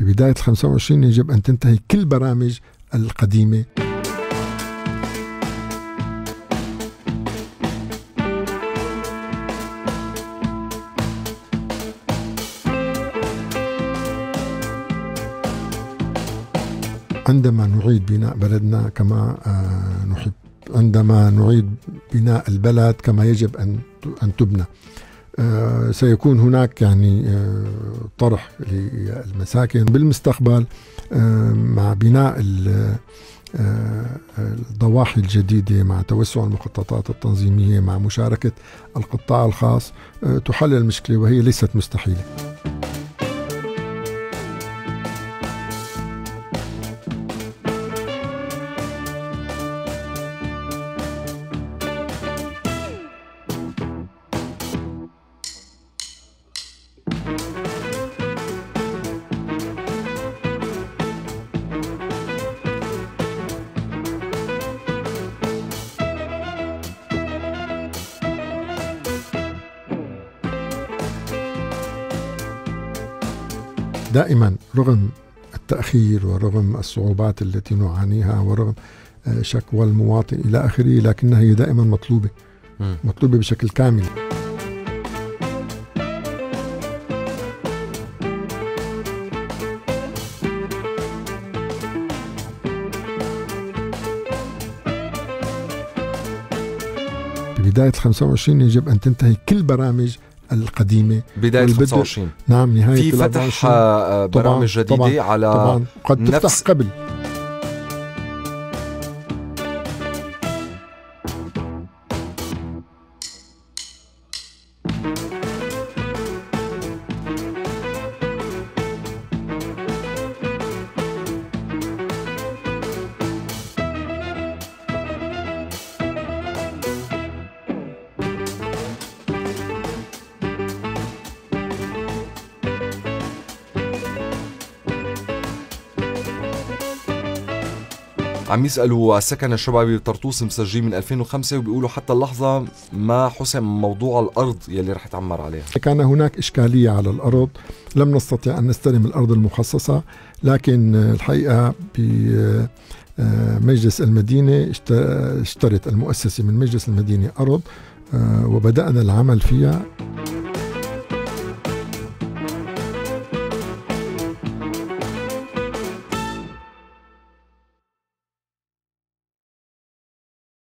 ببداية ال 25 يجب أن تنتهي كل برامج القديمة. عندما نعيد بناء بلدنا كما نحب، عندما نعيد بناء البلد كما يجب أن تبنى، سيكون هناك طرح للمساكن بالمستقبل مع بناء الضواحي الجديدة، مع توسع المخططات التنظيمية، مع مشاركة القطاع الخاص تحل المشكلة، وهي ليست مستحيلة. دائما رغم التأخير ورغم الصعوبات التي نعانيها ورغم شكوى المواطن إلى آخره، لكنها هي دائما مطلوبة، مطلوبة بشكل كامل. ببداية 25 يجب أن تنتهي كل برامج القديمة. بداية 25، نعم، نهاية في فتح برامج جديدة طبعاً على طبعاً قد نفس تفتح قبل. عم يسألوا السكن الشبابي بطرطوس مسجلين من 2005 وبيقولوا حتى اللحظة ما حسم موضوع الأرض يلي رح تعمر عليها. كان هناك إشكالية على الأرض، لم نستطيع أن نستلم الأرض المخصصة، لكن الحقيقة بمجلس المدينة اشترت المؤسسة من مجلس المدينة أرض وبدأنا العمل فيها.